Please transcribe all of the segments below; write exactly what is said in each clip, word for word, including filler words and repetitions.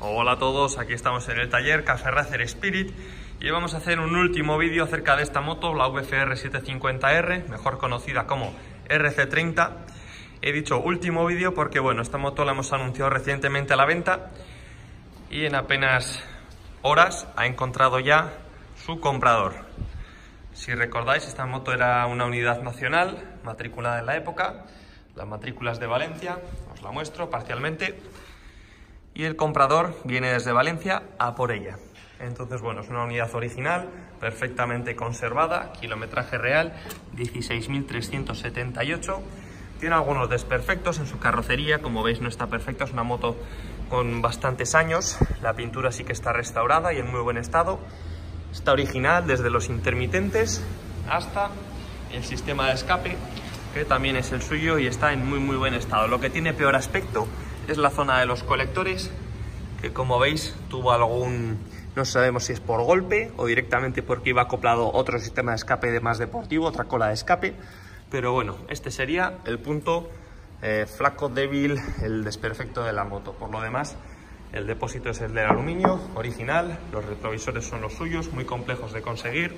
Hola a todos, aquí estamos en el taller Cafe Racer Spirit y vamos a hacer un último vídeo acerca de esta moto, la V F R setecientos cincuenta R, mejor conocida como R C treinta. He dicho último vídeo porque bueno, esta moto la hemos anunciado recientemente a la venta y en apenas horas ha encontrado ya su comprador. Si recordáis, esta moto era una unidad nacional matriculada en la época, las matrículas de Valencia, os la muestro parcialmente. Y el comprador viene desde Valencia a por ella. Entonces, bueno, es una unidad original, perfectamente conservada, kilometraje real, dieciséis mil trescientos setenta y ocho. Tiene algunos desperfectos en su carrocería, como veis no está perfecta, es una moto con bastantes años. La pintura sí que está restaurada y en muy buen estado. Está original desde los intermitentes hasta el sistema de escape, que también es el suyo y está en muy muy buen estado. Lo que tiene peor aspecto es la zona de los colectores, que como veis tuvo algún, no sabemos si es por golpe o directamente porque iba acoplado otro sistema de escape de más deportivo, otra cola de escape, pero bueno, este sería el punto eh, flaco, débil, el desperfecto de la moto. Por lo demás, el depósito es el del aluminio, original, los retrovisores son los suyos, muy complejos de conseguir.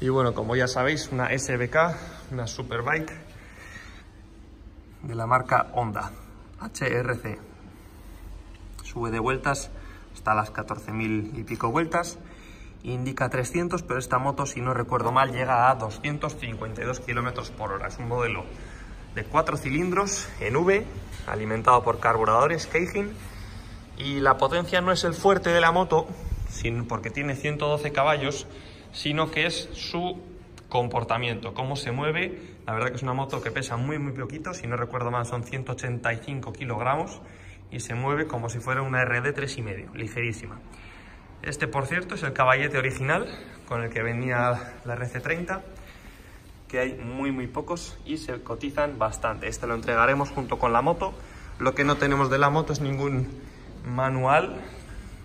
Y bueno, como ya sabéis, una S B K, una Superbike, de la marca Honda H R C. Sube de vueltas hasta las catorce mil y pico vueltas. Indica trescientos, pero esta moto, si no recuerdo mal, llega a doscientos cincuenta y dos kilómetros por hora. Es un modelo de cuatro cilindros en V, alimentado por carburadores Keihin. Y la potencia no es el fuerte de la moto, sino porque tiene ciento doce caballos, sino que es su comportamiento, cómo se mueve. La verdad que es una moto que pesa muy muy poquito, si no recuerdo mal son ciento ochenta y cinco kilogramos y se mueve como si fuera una R D tres y medio, ligerísima. Este, por cierto, es el caballete original con el que venía la R C treinta, que hay muy muy pocos y se cotizan bastante. Este lo entregaremos junto con la moto. Lo que no tenemos de la moto es ningún manual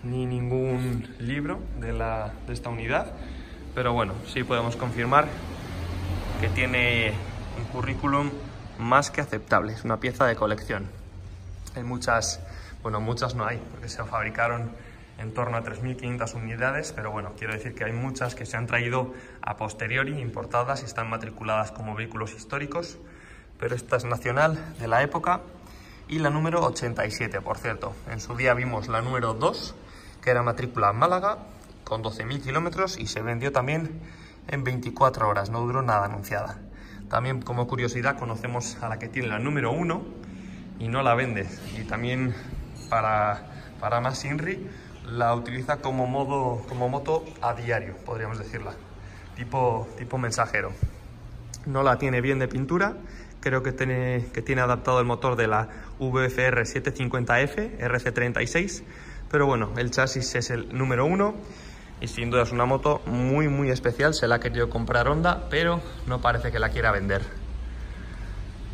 ni ningún libro de, la, de esta unidad. Pero bueno, sí podemos confirmar que tiene un currículum más que aceptable. Es una pieza de colección. Hay muchas, bueno, muchas no hay, porque se fabricaron en torno a tres mil quinientas unidades, pero bueno, quiero decir que hay muchas que se han traído a posteriori, importadas y están matriculadas como vehículos históricos, pero esta es nacional de la época y la número ochenta y siete, por cierto. En su día vimos la número dos, que era matrícula en Málaga, con doce mil kilómetros y se vendió también en veinticuatro horas, no duró nada anunciada. También como curiosidad conocemos a la que tiene la número uno y no la vende. Y también para, para más inri la utiliza como, modo, como moto a diario, podríamos decirla, tipo, tipo mensajero. No la tiene bien de pintura, creo que tiene, que tiene adaptado el motor de la V F R setecientos cincuenta F R C treinta y seis, pero bueno, el chasis es el número uno. Y sin duda es una moto muy muy especial, se la ha querido comprar Honda, pero no parece que la quiera vender.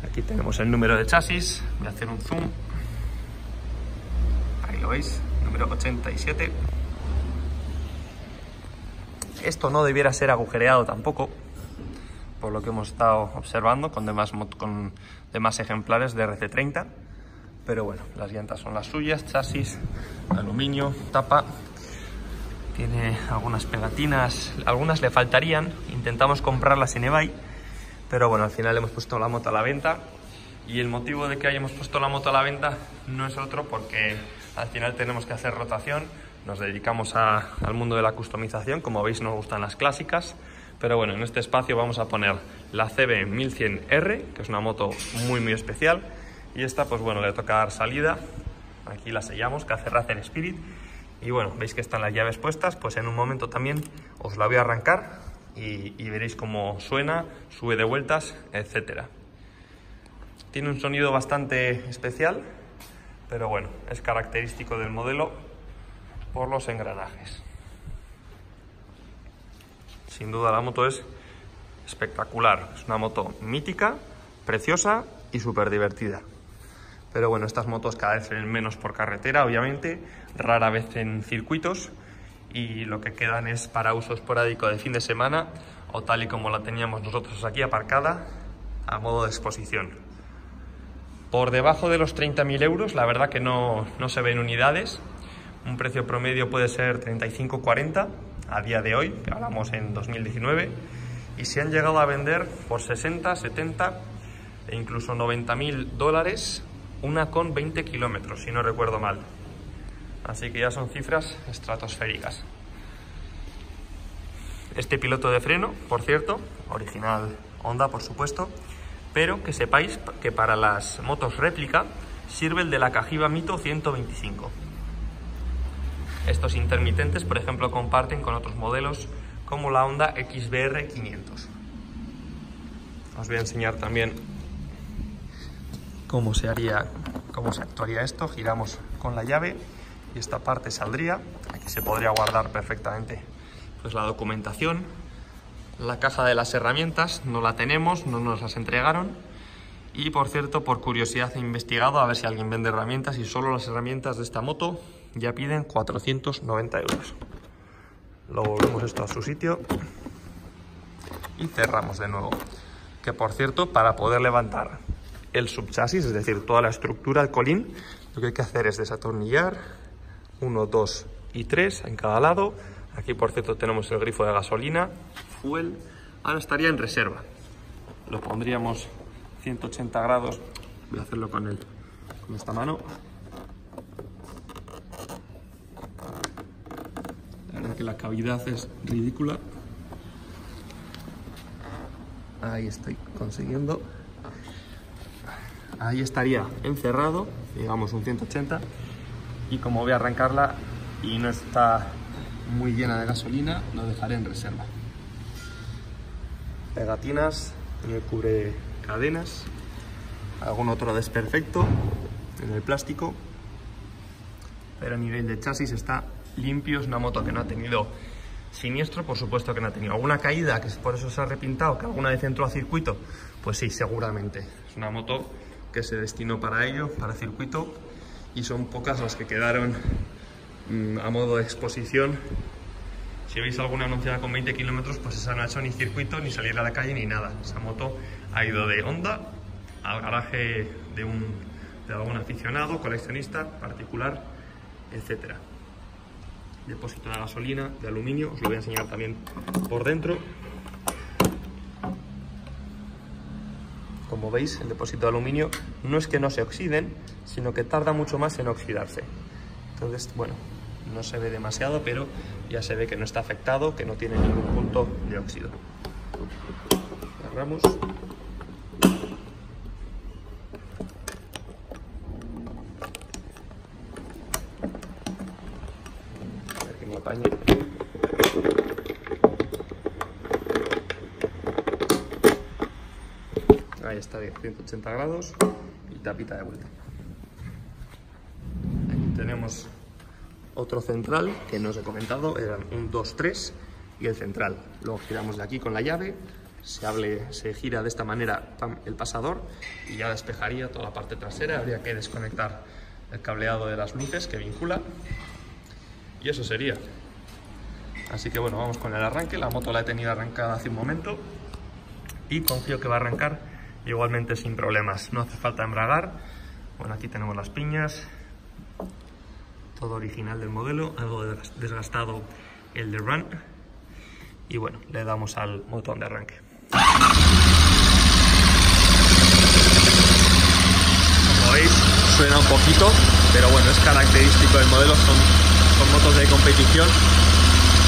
Aquí tenemos el número de chasis, voy a hacer un zoom. Ahí lo veis, número ochenta y siete. Esto no debiera ser agujereado tampoco, por lo que hemos estado observando con demás, con demás ejemplares de R C treinta. Pero bueno, las llantas son las suyas, chasis, aluminio, tapa. Tiene algunas pegatinas, algunas le faltarían, intentamos comprarlas en eBay, pero bueno, al final hemos puesto la moto a la venta y el motivo de que hayamos puesto la moto a la venta no es otro porque al final tenemos que hacer rotación, nos dedicamos a, al mundo de la customización, como veis nos gustan las clásicas, pero bueno, en este espacio vamos a poner la C B mil cien R, que es una moto muy muy especial, y esta pues bueno, le toca dar salida, aquí la sellamos, Cafe Racer Spirit. Y bueno, veis que están las llaves puestas, pues en un momento también os la voy a arrancar y, y veréis cómo suena, sube de vueltas, etcétera. Tiene un sonido bastante especial, pero bueno, es característico del modelo por los engranajes. Sin duda la moto es espectacular, es una moto mítica, preciosa y súper divertida. Pero bueno, estas motos cada vez salen menos por carretera, obviamente, rara vez en circuitos, y lo que quedan es para uso esporádico de fin de semana o tal y como la teníamos nosotros aquí aparcada a modo de exposición. Por debajo de los treinta mil euros, la verdad que no, no se ven unidades. Un precio promedio puede ser treinta y cinco cuarenta a día de hoy, que hablamos en dos mil diecinueve, y se han llegado a vender por sesenta, setenta e incluso noventa mil dólares, una con veinte kilómetros, si no recuerdo mal. Así que ya son cifras estratosféricas. Este piloto de freno, por cierto, original Honda, por supuesto, pero que sepáis que para las motos réplica sirve el de la Cajiva Mito ciento veinticinco. Estos intermitentes, por ejemplo, comparten con otros modelos como la Honda X B R quinientos. Os voy a enseñar también cómo se haría, cómo se actuaría esto. Giramos con la llave y esta parte saldría. Aquí se podría guardar perfectamente pues la documentación. La caja de las herramientas no la tenemos, no nos las entregaron. Y por cierto, por curiosidad he investigado a ver si alguien vende herramientas, y solo las herramientas de esta moto ya piden cuatrocientos noventa euros. Lo volvemos esto a su sitio y cerramos de nuevo. Que por cierto, para poder levantar el subchasis, es decir, toda la estructura, el colín, lo que hay que hacer es desatornillar uno, dos y tres en cada lado. Aquí por cierto tenemos el grifo de gasolina, fuel. Ahora estaría en reserva. Lo pondríamos ciento ochenta grados. Voy a hacerlo con, el, con esta mano. La verdad que la cavidad es ridícula. Ahí estoy consiguiendo. Ahí estaría encerrado, digamos un ciento ochenta. Y como voy a arrancarla y no está muy llena de gasolina, lo dejaré en reserva. Pegatinas en el cubre cadenas, algún otro desperfecto en el plástico, pero a nivel de chasis está limpio. Es una moto que no ha tenido siniestro, por supuesto que no ha tenido. Alguna caída, que por eso se ha repintado, que alguna vez entró a circuito, pues sí, seguramente. Es una moto que se destinó para ello, para circuito, y son pocas las que quedaron mmm, a modo de exposición. Si veis alguna anunciada con veinte kilómetros, pues esa no ha hecho ni circuito, ni salir a la calle, ni nada. Esa moto ha ido de Honda al garaje de, un, de algún aficionado, coleccionista, particular, etcétera. Depósito de gasolina, de aluminio, os lo voy a enseñar también por dentro. Como veis, el depósito de aluminio no es que no se oxiden, sino que tarda mucho más en oxidarse. Entonces, bueno, no se ve demasiado, pero ya se ve que no está afectado, que no tiene ningún punto de óxido. Cerramos. A ver que me apañe. Ahí está, de ciento ochenta grados y tapita de vuelta. Aquí tenemos otro central que no os he comentado, eran un dos, tres y el central. Luego giramos de aquí con la llave, se, abre, se gira de esta manera el pasador y ya despejaría toda la parte trasera. Habría que desconectar el cableado de las luces que vincula y eso sería. Así que bueno, vamos con el arranque. La moto la he tenido arrancada hace un momento y confío que va a arrancar igualmente sin problemas. No hace falta embragar. Bueno, aquí tenemos las piñas, todo original del modelo, algo desgastado el de Run. Y bueno, le damos al botón de arranque. Como veis, suena un poquito, pero bueno, es característico del modelo. Son, son motos de competición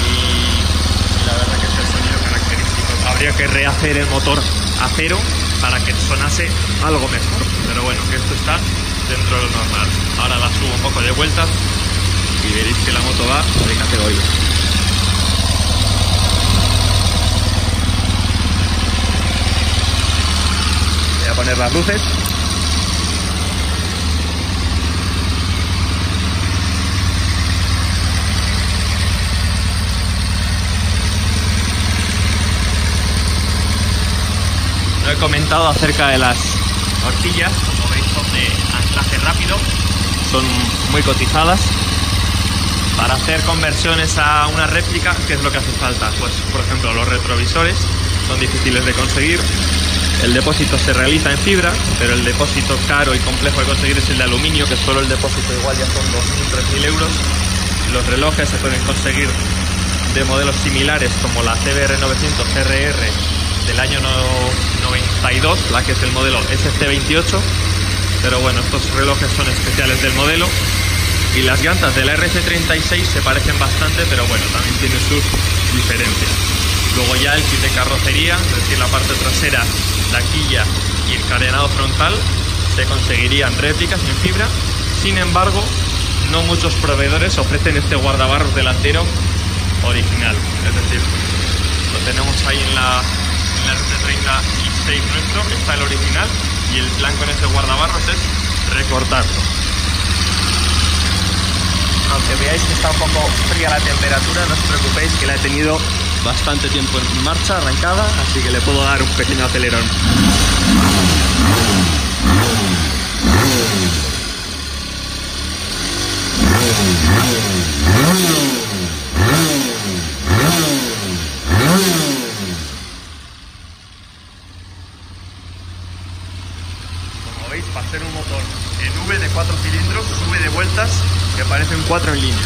y, y la verdad que es el sonido característico. Habría que rehacer el motor a cero para que sonase algo mejor, pero bueno, que esto está dentro de lo normal. Ahora la subo un poco de vueltas y veréis que la moto va de categoría. Voy a poner las luces. He comentado acerca de las horquillas, como veis son de anclaje rápido, son muy cotizadas para hacer conversiones a una réplica. ¿Qué es lo que hace falta? Pues por ejemplo los retrovisores son difíciles de conseguir, El depósito se realiza en fibra, pero el depósito caro y complejo de conseguir es el de aluminio, que solo el depósito igual ya son dos mil, tres mil euros. Los relojes se pueden conseguir de modelos similares como la C B R novecientos C R R del año noventa y dos, la que es el modelo S C veintiocho, pero bueno, estos relojes son especiales del modelo. Y las llantas de la R C treinta y seis se parecen bastante, pero bueno, también tienen sus diferencias. Luego ya el kit de carrocería, es decir, la parte trasera, la quilla y el carenado frontal, se conseguirían réplicas en fibra. Sin embargo, no muchos proveedores ofrecen este guardabarros delantero original, es decir, lo tenemos ahí en la, en la R C treinta y seis nuestro, que está el original, y el plan con ese guardabarros es recortarlo. Aunque veáis que está un poco fría la temperatura, no os preocupéis que la he tenido bastante tiempo en marcha, arrancada, así que le puedo dar un pequeño acelerón. Para hacer un motor en V de cuatro cilindros, sube de vueltas, que parecen cuatro en línea.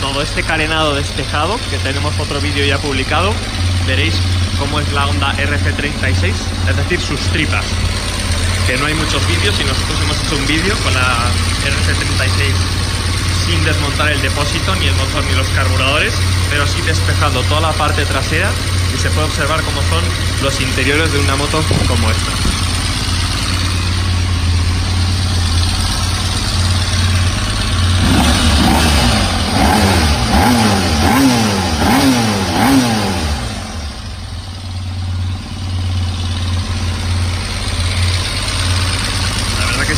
Todo este carenado despejado, que tenemos otro vídeo ya publicado, veréis cómo es la Honda R C treinta y seis, es decir, sus tripas, que no hay muchos vídeos y nosotros hemos hecho un vídeo con la R C treinta y seis sin desmontar el depósito, ni el motor, ni los carburadores, pero sí despejando toda la parte trasera, y se puede observar cómo son los interiores de una moto como esta.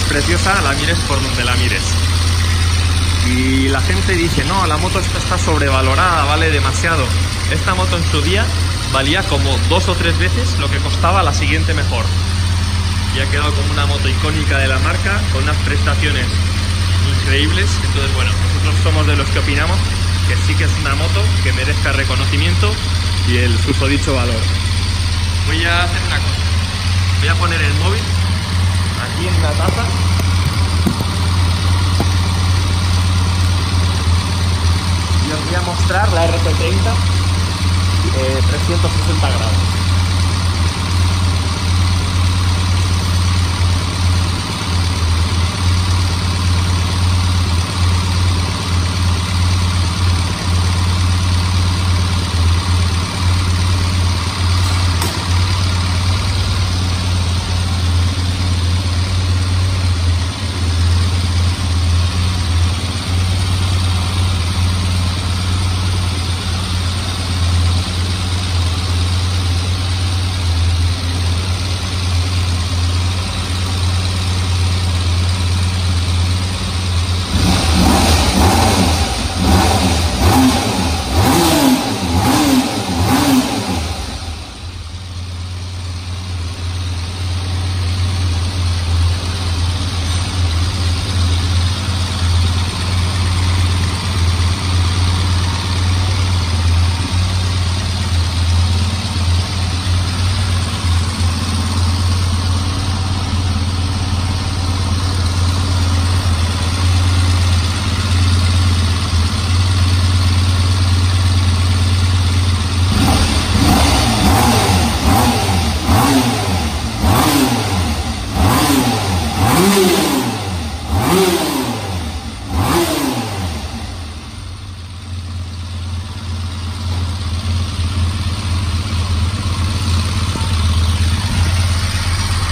Preciosa, la mires por donde la mires. Y la gente dice, no, la moto esta está sobrevalorada, vale demasiado. Esta moto en su día valía como dos o tres veces lo que costaba la siguiente mejor. Y ha quedado como una moto icónica de la marca, con unas prestaciones increíbles. Entonces, bueno, nosotros somos de los que opinamos que sí que es una moto que merezca reconocimiento y el susodicho valor. Voy a hacer una cosa. Voy a poner el móvil aquí en la taza. Y os voy a mostrar la R C treinta eh, trescientos sesenta grados.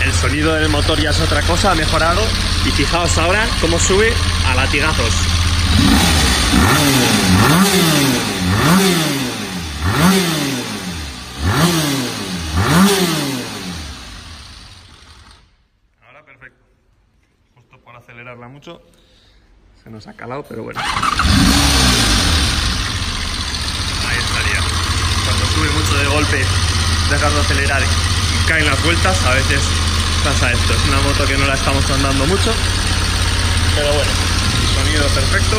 El sonido del motor ya es otra cosa, ha mejorado, y fijaos ahora cómo sube a latigazos. justo por acelerarla mucho se nos ha calado, pero bueno. Ahí estaría. Cuando sube mucho de golpe, dejando acelerar y caen las vueltas, a veces pasa esto. Es una moto que no la estamos andando mucho, pero bueno, el sonido perfecto.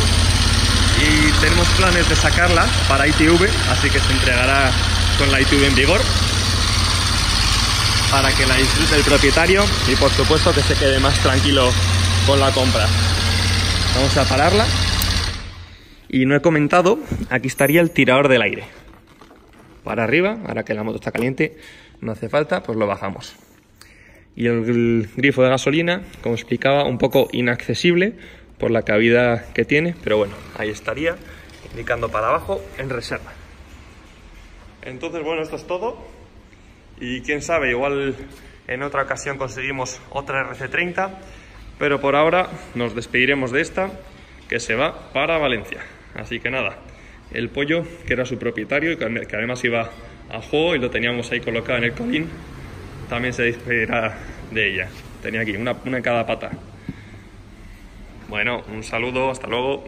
Y tenemos planes de sacarla para I T V, así que se entregará con la I T V en vigor para que la disfrute el propietario y por supuesto que se quede más tranquilo con la compra. Vamos a pararla y no he comentado, aquí estaría el tirador del aire para arriba. Ahora que la moto está caliente no hace falta, pues lo bajamos. Y el grifo de gasolina, como explicaba, un poco inaccesible por la cavidad que tiene, pero bueno, ahí estaría, indicando para abajo en reserva. Entonces, bueno, esto es todo. Y quién sabe, igual en otra ocasión conseguimos otra R C treinta, pero por ahora nos despediremos de esta, que se va para Valencia. Así que nada, el pollo, que era su propietario y que además iba a juego y lo teníamos ahí colocado en el colín, también se despedirá de ella. Tenía aquí una, una en cada pata. Bueno, un saludo, hasta luego.